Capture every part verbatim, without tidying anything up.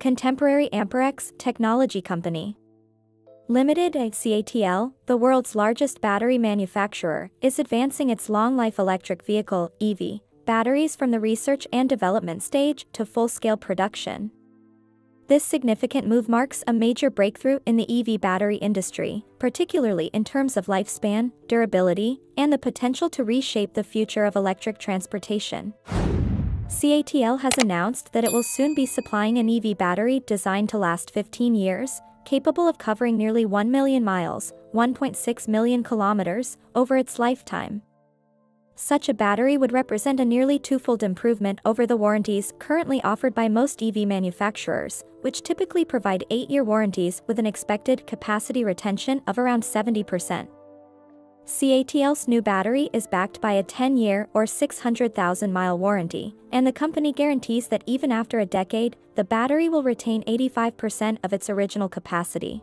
Contemporary Amperex Technology Company Limited (C A T L), the world's largest battery manufacturer, is advancing its long-life electric vehicle (E V) batteries from the research and development stage to full-scale production. This significant move marks a major breakthrough in the E V battery industry, particularly in terms of lifespan, durability, and the potential to reshape the future of electric transportation. C A T L has announced that it will soon be supplying an E V battery designed to last fifteen years, capable of covering nearly one million miles, one point six million kilometers, over its lifetime. Such a battery would represent a nearly twofold improvement over the warranties currently offered by most E V manufacturers, which typically provide eight-year warranties with an expected capacity retention of around seventy percent. C A T L's new battery is backed by a ten-year or six hundred thousand mile warranty, and the company guarantees that even after a decade, the battery will retain eighty-five percent of its original capacity.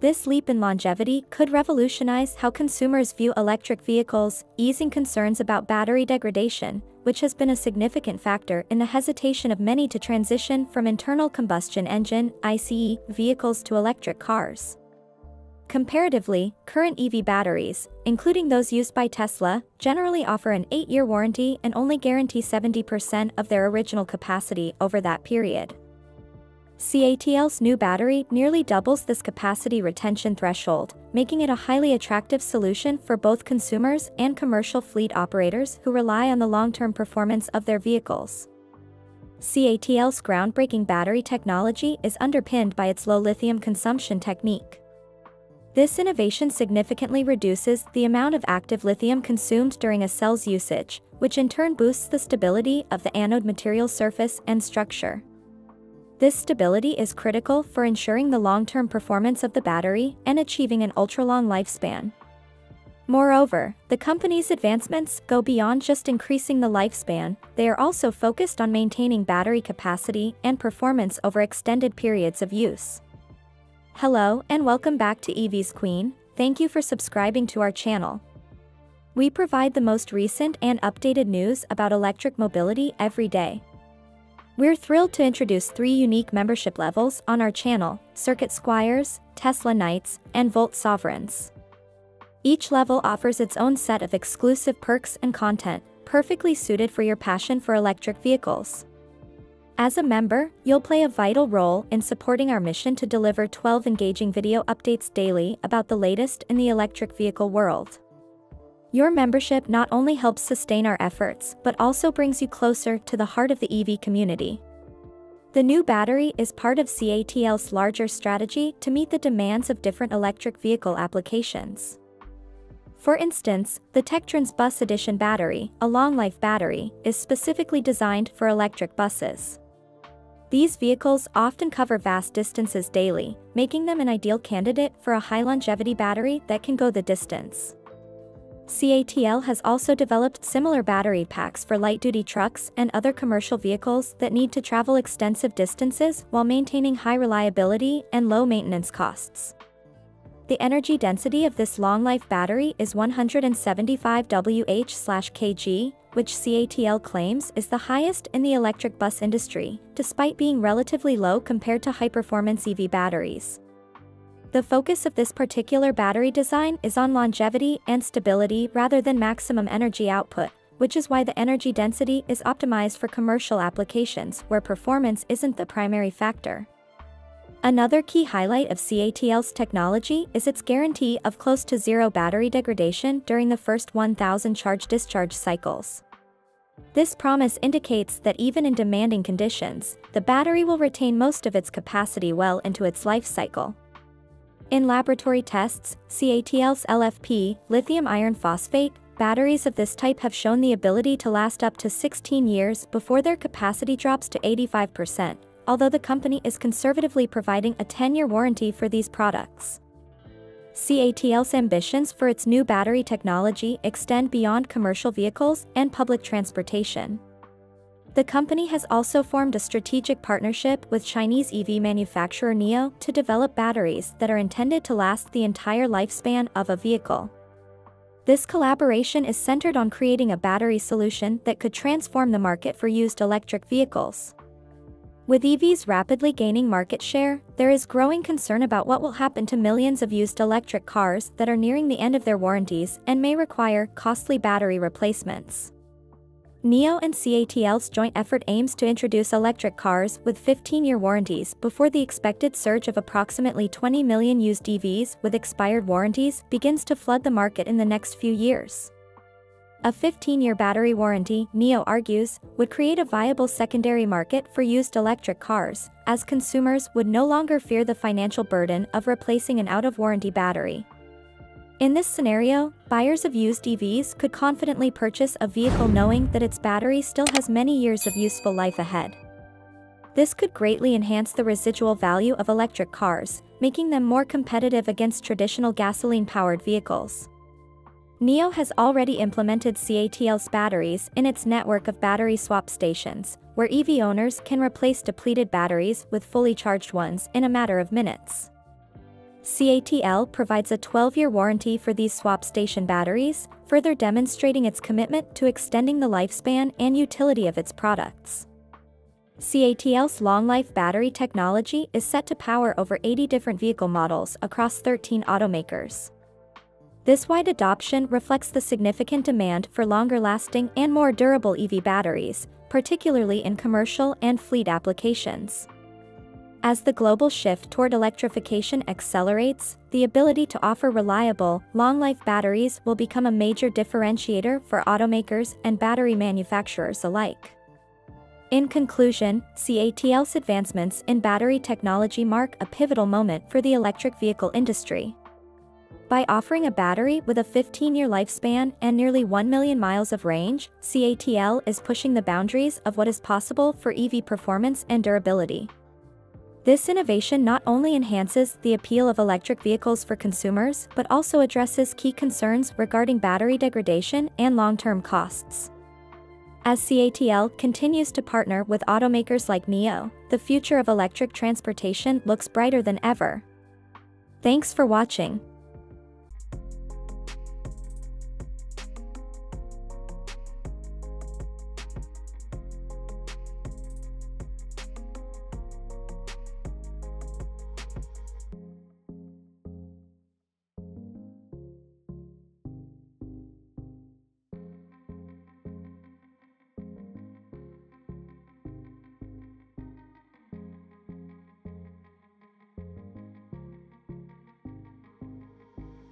This leap in longevity could revolutionize how consumers view electric vehicles, easing concerns about battery degradation, which has been a significant factor in the hesitation of many to transition from internal combustion engine (I C E) vehicles to electric cars. Comparatively, current E V batteries, including those used by Tesla, generally offer an eight-year warranty and only guarantee seventy percent of their original capacity over that period. C A T L's new battery nearly doubles this capacity retention threshold, making it a highly attractive solution for both consumers and commercial fleet operators who rely on the long-term performance of their vehicles. C A T L's groundbreaking battery technology is underpinned by its low lithium consumption technique. This innovation significantly reduces the amount of active lithium consumed during a cell's usage, which in turn boosts the stability of the anode material surface and structure. This stability is critical for ensuring the long-term performance of the battery and achieving an ultra-long lifespan. Moreover, the company's advancements go beyond just increasing the lifespan, they are also focused on maintaining battery capacity and performance over extended periods of use. Hello and welcome back to E V's Queen, thank you for subscribing to our channel. We provide the most recent and updated news about electric mobility every day. We're thrilled to introduce three unique membership levels on our channel, Circuit Squires, Tesla Knights, and Volt Sovereigns. Each level offers its own set of exclusive perks and content, perfectly suited for your passion for electric vehicles. As a member, you'll play a vital role in supporting our mission to deliver twelve engaging video updates daily about the latest in the electric vehicle world. Your membership not only helps sustain our efforts, but also brings you closer to the heart of the E V community. The new battery is part of C A T L's larger strategy to meet the demands of different electric vehicle applications. For instance, the Tectrans Bus Edition battery, a long-life battery, is specifically designed for electric buses. These vehicles often cover vast distances daily, making them an ideal candidate for a high-longevity battery that can go the distance. C A T L has also developed similar battery packs for light-duty trucks and other commercial vehicles that need to travel extensive distances while maintaining high reliability and low maintenance costs. The energy density of this long-life battery is one hundred seventy-five watt-hours per kilogram, which C A T L claims is the highest in the electric bus industry, despite being relatively low compared to high-performance E V batteries. The focus of this particular battery design is on longevity and stability rather than maximum energy output, which is why the energy density is optimized for commercial applications where performance isn't the primary factor. Another key highlight of C A T L's technology is its guarantee of close to zero battery degradation during the first one thousand charge-discharge cycles. This promise indicates that even in demanding conditions, the battery will retain most of its capacity well into its life cycle. In laboratory tests, C A T L's L F P, lithium iron phosphate, batteries of this type have shown the ability to last up to sixteen years before their capacity drops to eighty-five percent, although the company is conservatively providing a ten-year warranty for these products. C A T L's ambitions for its new battery technology extend beyond commercial vehicles and public transportation. The company has also formed a strategic partnership with Chinese E V manufacturer N I O to develop batteries that are intended to last the entire lifespan of a vehicle. This collaboration is centered on creating a battery solution that could transform the market for used electric vehicles. With E Vs rapidly gaining market share, there is growing concern about what will happen to millions of used electric cars that are nearing the end of their warranties and may require costly battery replacements. N I O and C A T L's joint effort aims to introduce electric cars with fifteen-year warranties before the expected surge of approximately twenty million used E Vs with expired warranties begins to flood the market in the next few years. A fifteen-year battery warranty, N I O argues, would create a viable secondary market for used electric cars, as consumers would no longer fear the financial burden of replacing an out-of-warranty battery. In this scenario, buyers of used E Vs could confidently purchase a vehicle knowing that its battery still has many years of useful life ahead. This could greatly enhance the residual value of electric cars, making them more competitive against traditional gasoline-powered vehicles. N I O has already implemented C A T L's batteries in its network of battery swap stations, where E V owners can replace depleted batteries with fully charged ones in a matter of minutes. C A T L provides a twelve-year warranty for these swap station batteries, further demonstrating its commitment to extending the lifespan and utility of its products. C A T L's long-life battery technology is set to power over eighty different vehicle models across thirteen automakers. This wide adoption reflects the significant demand for longer-lasting and more durable E V batteries, particularly in commercial and fleet applications. As the global shift toward electrification accelerates, the ability to offer reliable, long-life batteries will become a major differentiator for automakers and battery manufacturers alike. In conclusion, C A T L's advancements in battery technology mark a pivotal moment for the electric vehicle industry. By offering a battery with a fifteen-year lifespan and nearly one million miles of range, C A T L is pushing the boundaries of what is possible for E V performance and durability. This innovation not only enhances the appeal of electric vehicles for consumers but also addresses key concerns regarding battery degradation and long-term costs. As C A T L continues to partner with automakers like N I O, the future of electric transportation looks brighter than ever. Thanks for watching.